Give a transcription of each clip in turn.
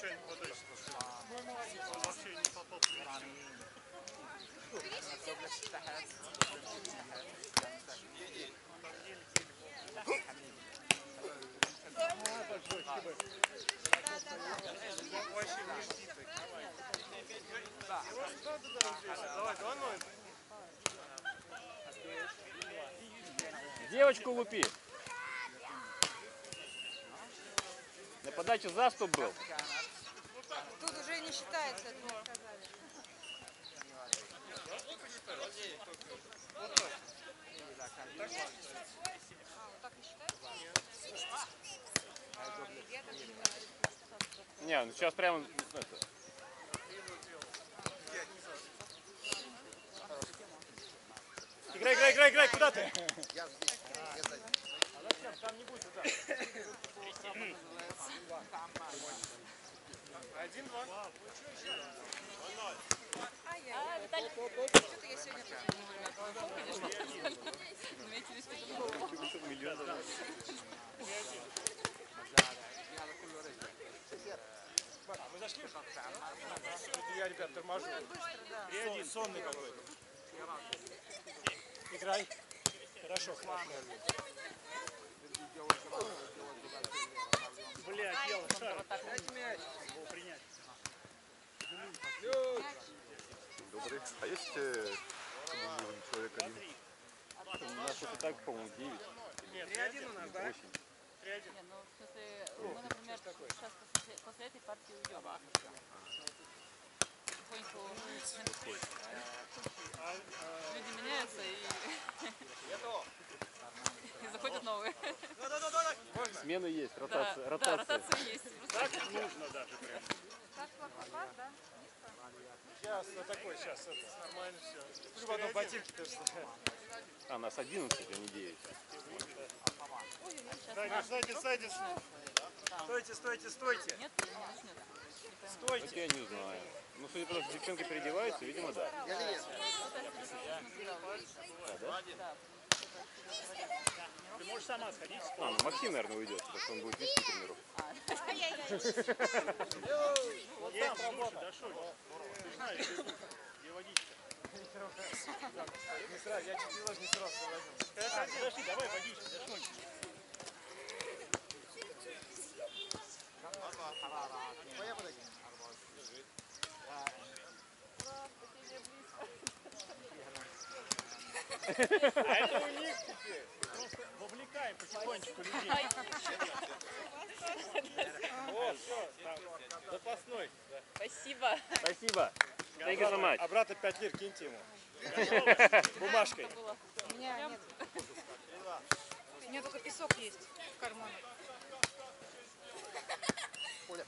случайно подальше пошел. Вообще не попал в девочку лупи. На подаче заступ был. Тут уже не считается, это мы сказали. Не, ну сейчас прямо... Играй, играй, играй, играй, куда ты? Я здесь, я сзади. Там не будет удара. 1-2. А, Виталий, что-то я сегодня понимаю. У меня телефон голову. Мы зашли? Я, ребят, торможу. Сонный какой-то. Играй. Хорошо, хорошо. Бля, дело, шар. Дайте мяч. Его принять. Добрый. А есть человек один? У нас это так, по-моему, 9. 3-1 у нас, да? 8. 3-1. Не, ну, в смысле, мы, например, сейчас после этой партии уйдем. Люди меняются и заходят новые. Смены есть, ротация. Да, ротация есть. Так нужно даже прям. Сейчас, вот такой, сейчас, нормально все. В одном ботинке тоже. А, нас 11, а не 9. Сзади, сзади, сзади. Стойте, стойте, стойте. Нет, стойте. Вот я не знаю. Ну, судя по тому, что девчонки переодеваются, видимо, да. Да? Да. Ты можешь сама сходить. А, ну Максим, наверное, уйдет, потому что он будет вести тренировку. Вот там работа. Ты знаешь, где водичка. Не сразу, я чуть не сразу провожу. Подожди, давай водичка, дошнуйся. Поехали. А это у них теперь. Просто вовлекаем потихонечку людей. О, все, запасной. Спасибо. Спасибо. Обратно 5 лир киньте ему. Бумажкой. У меня нет. У меня только песок есть в кармане. Оля.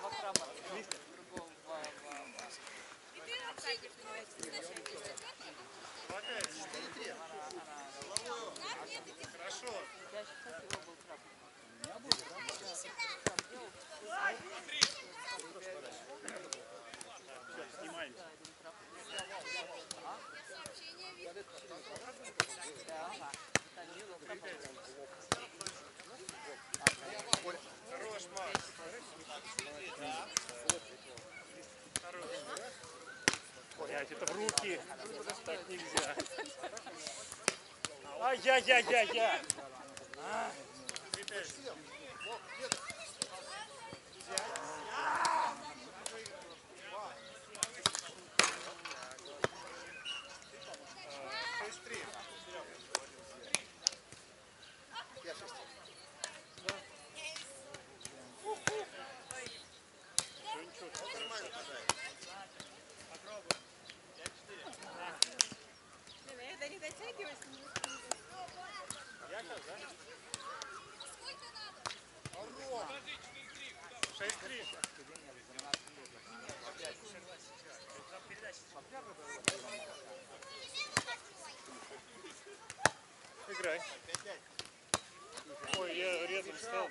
2 грамма. Хорошо. Хорош, Макс. Блять, это в руки. Так нельзя. Ай-яй-яй-яй-яй. Играй. Ой, я рядом встал.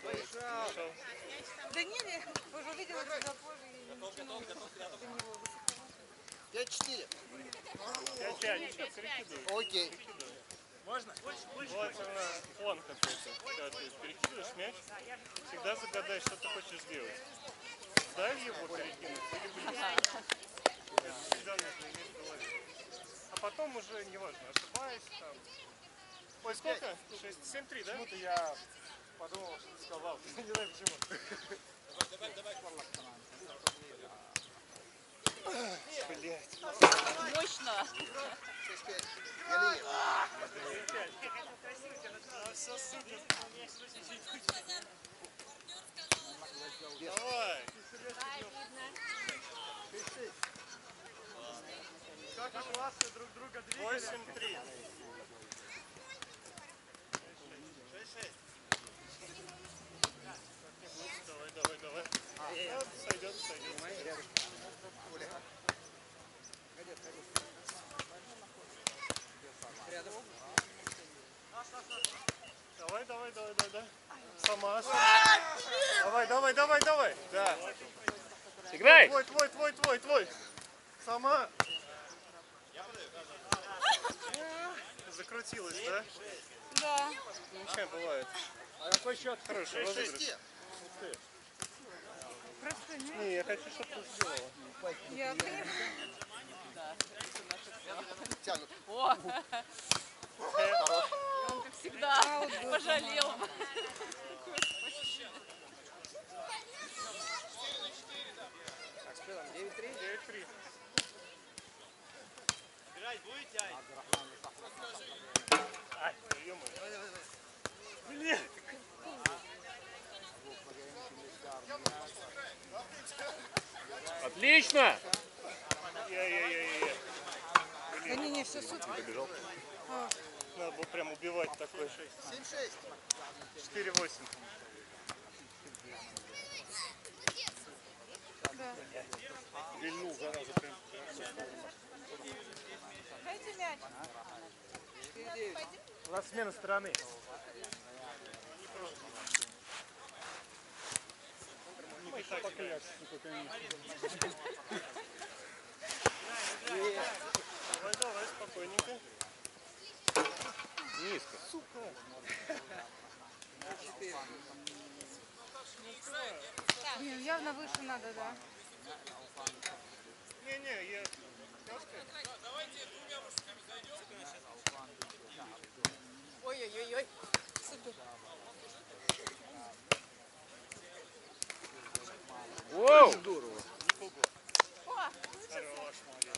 Да не, вы же увидели, когда позже. Готов. 5-4. 5-5. Окей. Можно? Вот план какой-то. Когда ты перекидываешь мяч, всегда загадай, что ты хочешь сделать. Вдаль его перекинуть или близко. Это всегда нужно иметь в голове. А потом уже неважно, ошибаюсь там. Ой, сколько? 6-7-3, да? Почему-то я подумал, что ты сказал. Не знаю почему. Давай, блять. Мощно. Давай. Как классно друг друга двигали. 8-3. 6-6. Давай. Сойдет. Давай. Давай. Да. Играй. Твой. Сама. Закрутилась, да? Да. Ничего бывает. А какой счет хороший? Не, я хочу, чтобы ты сделала. Я понимаю. Тянут. О! Он, как всегда, пожалел. Так, что там? 9-3? 9-3. Играть будете, Ай? Ай, ё-моё. Блин! Отлично! Да не, все супер. Добежал. Надо было прям убивать такой. 7-6. 4-8. Вильнул, зараза, прям. Дайте мяч. 4-9. У нас смена стороны. Давай, спокойненько. Низко. Сука. Блин, явно выше надо, да? Не, я... Давайте двумя мужиками зайдем. Ой. Супер. Воу! Здорово! О, хорош, молодец.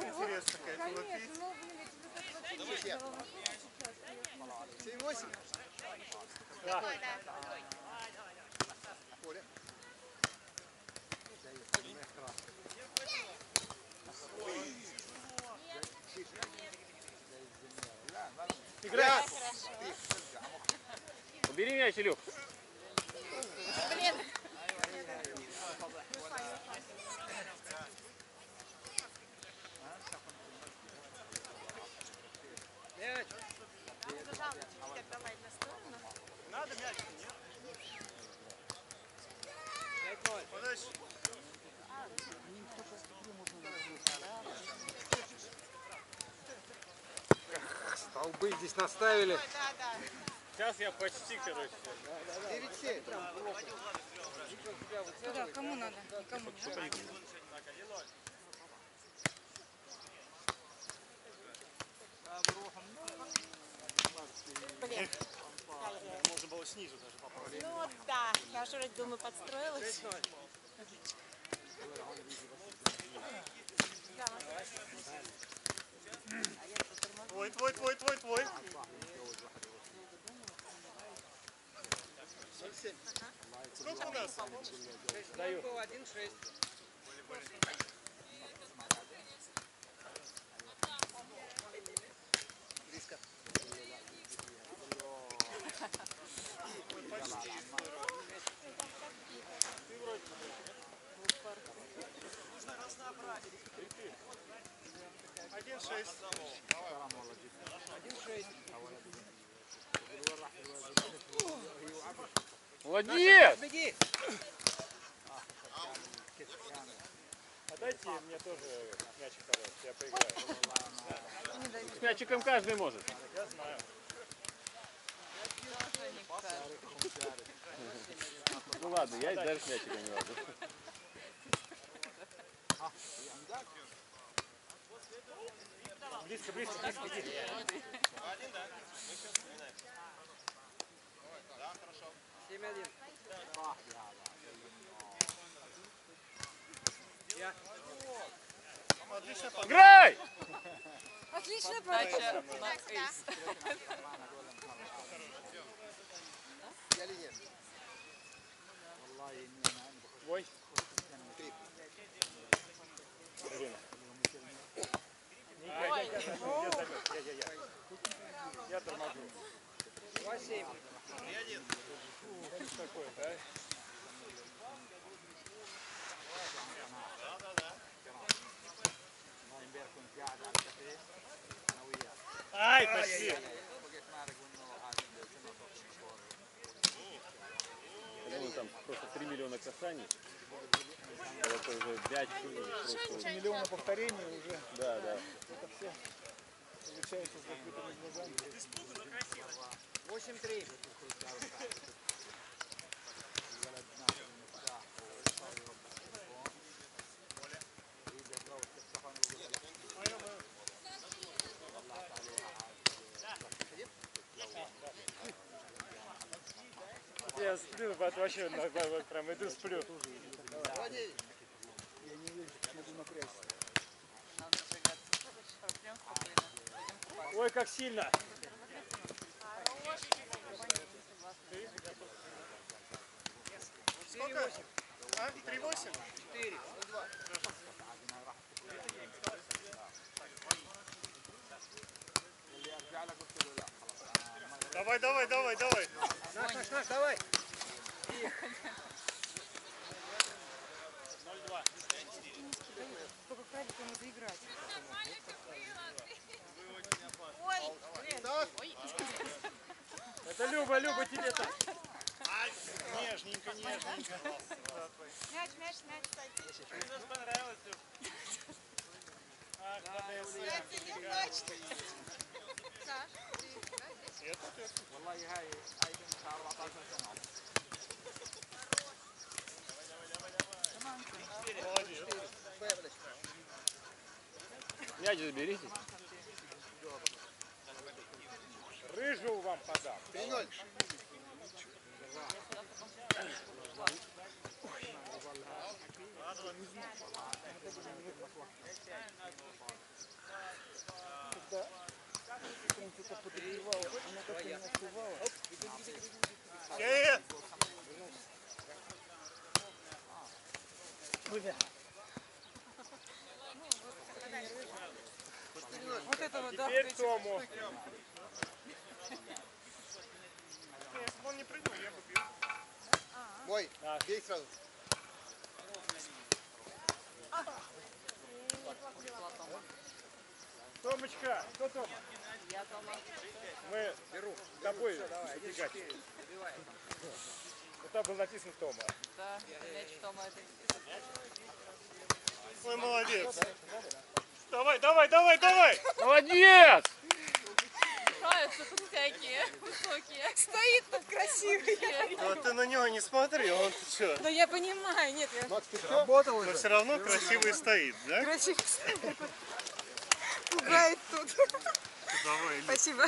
Интересно, какая была пить. 7-8. Да. Поле. Играй. Убери мяч, Илюх. Блин. Надо мяч, нет? 5-0. Подальше. Столбы здесь наставили. Сейчас я почти, короче. 9-7. Да, кому надо? Никому. Блин. Можно было снизу даже попасть. Ну да, я уже, думаю, подстроилась. Твой. 0-7. Сколько у нас? 1-6. Ты вроде Молодец! Беги! Отдайте мне тоже мячик, я поиграю. С мячиком каждый может. Я знаю. Ну ладно, я и даже с мячиком не ладно. Близко, близко, близко. Один, да? Да, хорошо. 7-1. Играй! Отличная подача. Ой. Я торможу. 2-7. Что такое-то, а? Ай, почти! Там просто 3 миллиона касаний. Это уже 5 миллионов повторений уже. Да, да. Это все получается с закрытыми глазами. 8-3. Я сплю, вообще прям иду сплю. Я не вижу, как могу напрячься. Ой, как сильно! Сколько? 3-8? 4. Давай, давай, давай, давай! Наш, давай! 0-2. Чтобы крабиком заиграть. Ой, блин. Это Люба, тебе-то. Нежненько, нежненько. Мяч. Мне тоже понравилось, Люб. Ах, подавляйся. Я не плачу. Мяч заберите. Рыжу вам подам. 3-0. Вот это вот, да. Теперь Тому. Если бы он не прыгнул, я бы бил. Бой, бей сразу. Томочка, кто Тома? Я Тома. Мы с тобой забегать. Вот там был написан Тома. Да, мяч Тома. Ой, молодец. Давай! Молодец! Нравятся тут всякие, высокие. Стоит тут красивый. Вот ты на него не смотри, он ты что? Да я понимаю, нет, я... Макс, ты работал уже? Но все равно красивый стоит, да? Красивый стоит. Пугает тут. Давай. Спасибо.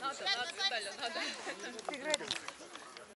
Надо, Виталий, надо.